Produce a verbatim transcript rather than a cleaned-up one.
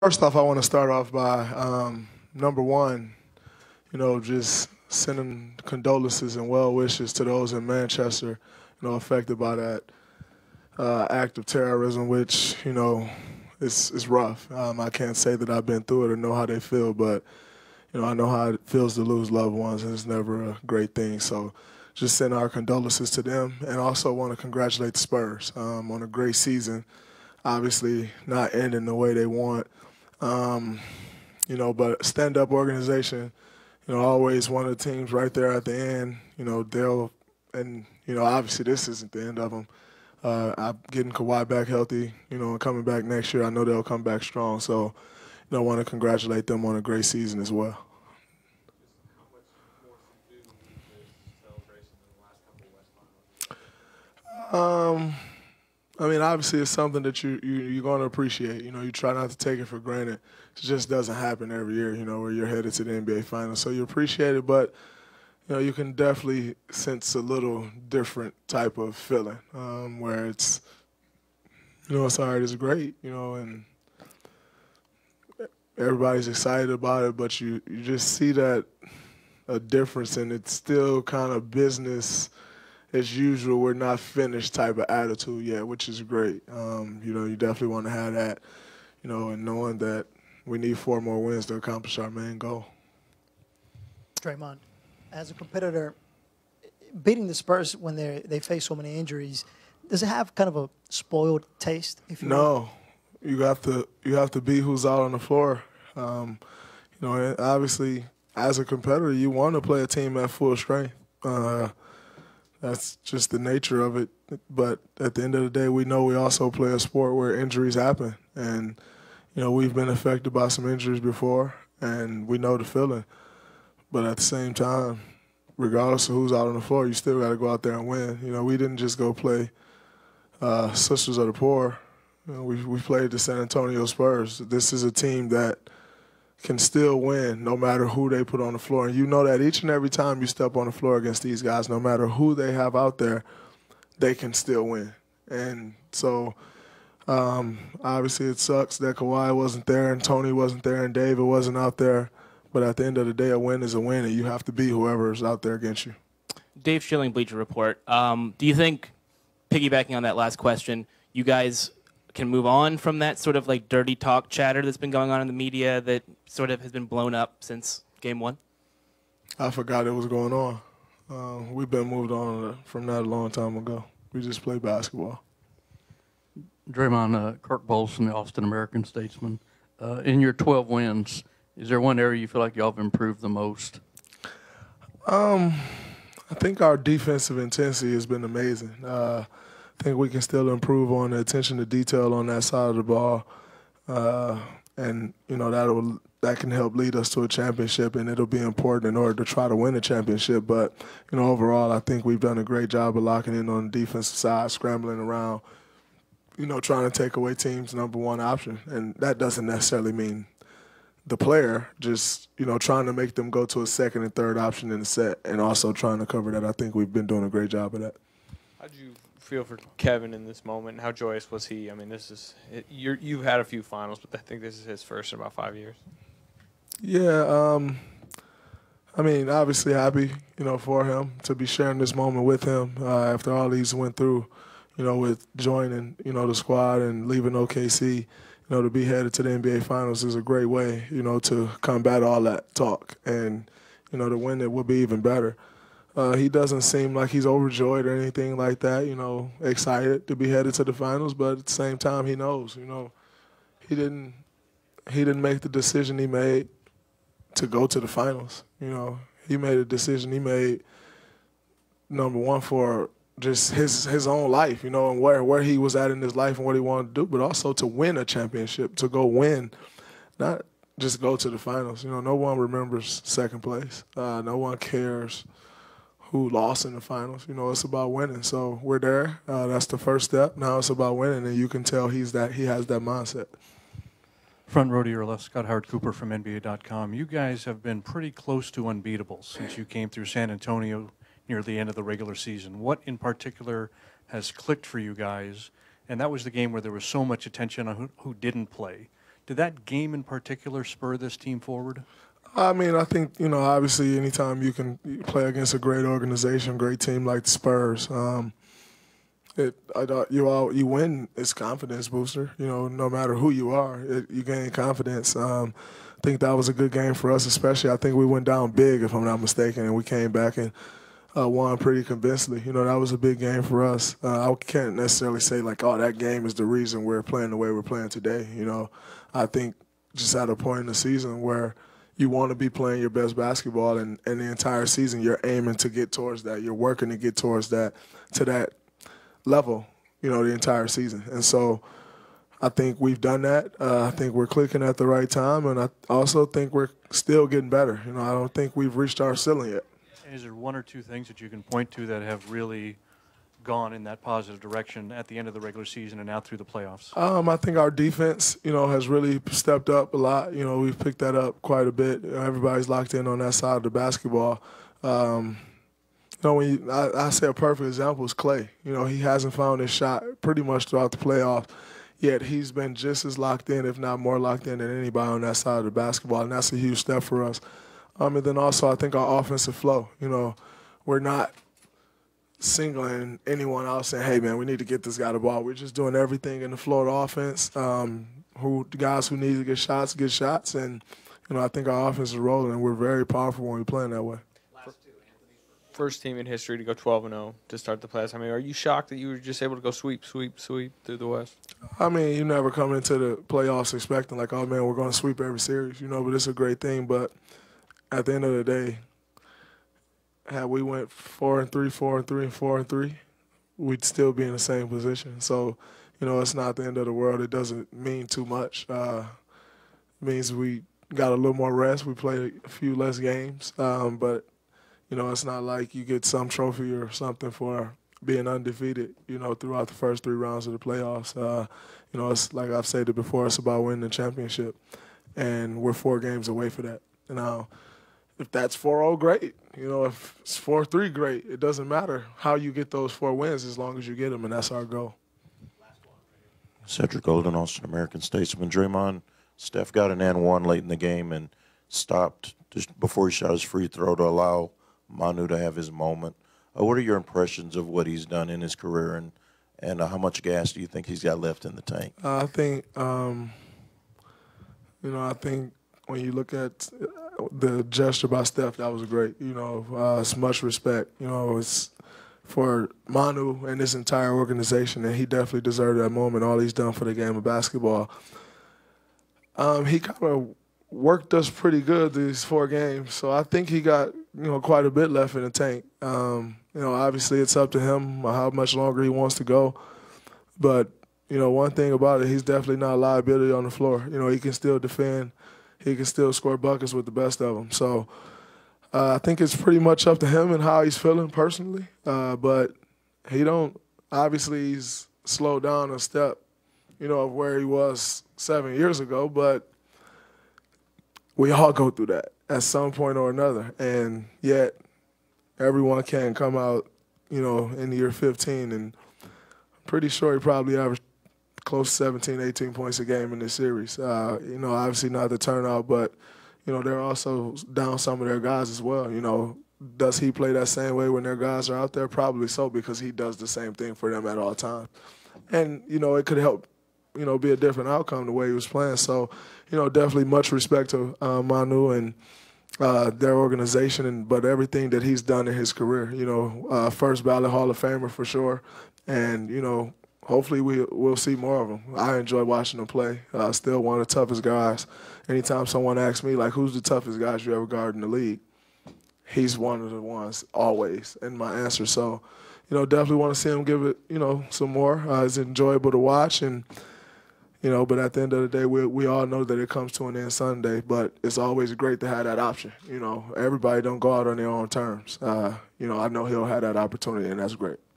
First off, I want to start off by, um, number one, you know, just sending condolences and well wishes to those in Manchester, you know, affected by that uh, act of terrorism, which, you know, it's, it's rough. Um, I can't say that I've been through it or know how they feel, but, you know, I know how it feels to lose loved ones, and it's never a great thing. So just send our condolences to them, and also want to congratulate the Spurs um, on a great season. Obviously not ending the way they want. Um, you know, but stand-up organization, you know, always one of the teams right there at the end. You know, they'll, and, you know, obviously this isn't the end of them. Uh, I'm getting Kawhi back healthy, you know, and coming back next year. I know they'll come back strong. So, you know, I want to congratulate them on a great season as well. How much more do you do with the celebration in the last couple of West Finals? Um... I mean, obviously, it's something that you, you, you're going to appreciate. You know, you try not to take it for granted. It just doesn't happen every year, you know, where you're headed to the N B A Finals. So you appreciate it, but, you know, you can definitely sense a little different type of feeling um, where it's, you know, it's all right, it's great, you know, and everybody's excited about it, but you, you just see that a difference, and it's still kind of business as usual, we're not finished type of attitude yet, which is great. Um, you know, you definitely want to have that, you know, and knowing that we need four more wins to accomplish our main goal. Draymond, as a competitor, beating the Spurs when they they face so many injuries, does it have kind of a spoiled taste? If you no, will? you have to you have to be who's out on the floor. Um, you know, obviously, as a competitor, you want to play a team at full strength. Uh, That's just the nature of it. But at the end of the day, we know we also play a sport where injuries happen. And, you know, we've been affected by some injuries before, and we know the feeling. But at the same time, regardless of who's out on the floor, you still got to go out there and win. You know, we didn't just go play uh, Sisters of the Poor. You know, we, we played the San Antonio Spurs. This is a team that can still win no matter who they put on the floor. And you know that each and every time you step on the floor against these guys, no matter who they have out there, they can still win. And so um, obviously it sucks that Kawhi wasn't there and Tony wasn't there and David wasn't out there. But at the end of the day, a win is a win, and you have to be whoever is out there against you. Dave Schilling, Bleacher Report. Um, do you think, piggybacking on that last question, you guys – can move on from that sort of like dirty talk chatter that's been going on in the media that sort of has been blown up since game one? I forgot it was going on. Um, we've been moved on from that a long time ago. We just play basketball. Draymond, uh, Kirk Bolson, the Austin American Statesman. Uh, in your twelve wins, is there one area you feel like y'all have improved the most? Um, I think our defensive intensity has been amazing. Uh, I think we can still improve on the attention to detail on that side of the ball, uh, and you know that that can help lead us to a championship, and it'll be important in order to try to win a championship. But you know, overall, I think we've done a great job of locking in on the defensive side, scrambling around, you know, trying to take away teams' number one option, and that doesn't necessarily mean the player, just you know, trying to make them go to a second and third option in the set, and also trying to cover that. I think we've been doing a great job of that. How'd you feel for Kevin in this moment? How joyous was he? I mean, this is – you've had a few finals, but I think this is his first in about five years. Yeah. Um, I mean, obviously happy, you know, for him to be sharing this moment with him uh, after all he's went through, you know, with joining, you know, the squad and leaving O K C. You know, to be headed to the N B A Finals is a great way, you know, to combat all that talk. And, you know, to win it would be even better. Uh, he doesn't seem like he's overjoyed or anything like that, you know, excited to be headed to the finals. But at the same time, he knows, you know, he didn't he didn't make the decision he made to go to the finals. You know, he made a decision he made, number one, for just his his own life, you know, and where, where he was at in his life and what he wanted to do, but also to win a championship, to go win, not just go to the finals. You know, no one remembers second place. Uh, no one cares who lost in the finals. You know, it's about winning. So we're there. Uh, that's the first step. Now it's about winning, and you can tell he's that he has that mindset. Front row to your left, Scott Howard Cooper from N B A dot com. You guys have been pretty close to unbeatable since you came through San Antonio near the end of the regular season. What in particular has clicked for you guys? And that was the game where there was so much attention on who, who didn't play. Did that game in particular spur this team forward? I mean, I think, you know, obviously anytime you can play against a great organization, great team like the Spurs, um, it, I, you, all, you win, it's confidence booster. You know, no matter who you are, it, you gain confidence. Um, I think that was a good game for us, especially. I think we went down big, if I'm not mistaken, and we came back and uh, won pretty convincingly. You know, that was a big game for us. Uh, I can't necessarily say, like, oh, that game is the reason we're playing the way we're playing today. You know, I think just at a point in the season where you want to be playing your best basketball, and, and the entire season you're aiming to get towards that. You're working to get towards that, to that level, you know, the entire season. And so I think we've done that. Uh, I think we're clicking at the right time, and I also think we're still getting better. You know, I don't think we've reached our ceiling yet. And is there one or two things that you can point to that have really gone in that positive direction at the end of the regular season and now through the playoffs? Um, I think our defense, you know, has really stepped up a lot. You know, we've picked that up quite a bit. Everybody's locked in on that side of the basketball. Um, you know, when you, I, I say a perfect example is Clay. You know, he hasn't found his shot pretty much throughout the playoffs, yet he's been just as locked in, if not more locked in, than anybody on that side of the basketball, and that's a huge step for us. Um, and then also I think our offensive flow. You know, we're not singling anyone out saying, hey, man, we need to get this guy the ball. We're just doing everything in the flow of the offense. Um, who the guys who need to get shots, get shots. And, you know, I think our offense is rolling, and we're very powerful when we're playing that way. Last two, Anthony. First team in history to go twelve and oh to start the playoffs. I mean, are you shocked that you were just able to go sweep, sweep, sweep through the West? I mean, you never come into the playoffs expecting, like, oh, man, we're going to sweep every series, you know, but it's a great thing. But at the end of the day, had we went four and three, four and three, and four and three, we'd still be in the same position. So, you know, it's not the end of the world. It doesn't mean too much. Uh, it means we got a little more rest. We played a few less games. Um, but, you know, it's not like you get some trophy or something for being undefeated, you know, throughout the first three rounds of the playoffs. Uh, you know, it's like I've said it before, it's about winning the championship. And we're four games away for that. And now, if that's four oh, great. You know, if it's four three, great. It doesn't matter how you get those four wins as long as you get them, and that's our goal. Cedric Golden, Austin American Statesman. Draymond, Steph got an and one late in the game and stopped just before he shot his free throw to allow Manu to have his moment. Uh, what are your impressions of what he's done in his career, and, and uh, how much gas do you think he's got left in the tank? Uh, I think, um, you know, I think when you look at – the gesture by Steph, that was great. You know, uh, it's much respect. You know, it's for Manu and this entire organization, and he definitely deserved that moment, all he's done for the game of basketball. Um, he kind of worked us pretty good these four games, so I think he got, you know, quite a bit left in the tank. Um, you know, obviously it's up to him how much longer he wants to go, but, you know, one thing about it, he's definitely not a liability on the floor. You know, he can still defend. He can still score buckets with the best of them. So uh, I think it's pretty much up to him and how he's feeling personally. Uh, but he don't – obviously he's slowed down a step, you know, of where he was seven years ago. But we all go through that at some point or another. And yet everyone can come out, you know, in the year fifteen. And I'm pretty sure he probably averaged close to seventeen, eighteen points a game in this series. Uh, you know, obviously not the turnout, but, you know, they're also down some of their guys as well. You know, does he play that same way when their guys are out there? Probably so, because he does the same thing for them at all times. And, you know, it could help, you know, be a different outcome the way he was playing. So, you know, definitely much respect to uh, Manu and uh, their organization, and but everything that he's done in his career. You know, uh, first ballot Hall of Famer for sure. And, you know, hopefully we, we'll see more of them. I enjoy watching them play. Uh, still one of the toughest guys. Anytime someone asks me, like, who's the toughest guys you ever guard in the league, he's one of the ones always in my answer. So, you know, definitely want to see him give it, you know, some more. Uh, it's enjoyable to watch. And, you know, but at the end of the day, we, we all know that it comes to an end Sunday. But it's always great to have that option. You know, everybody don't go out on their own terms. Uh, you know, I know he'll have that opportunity, and that's great.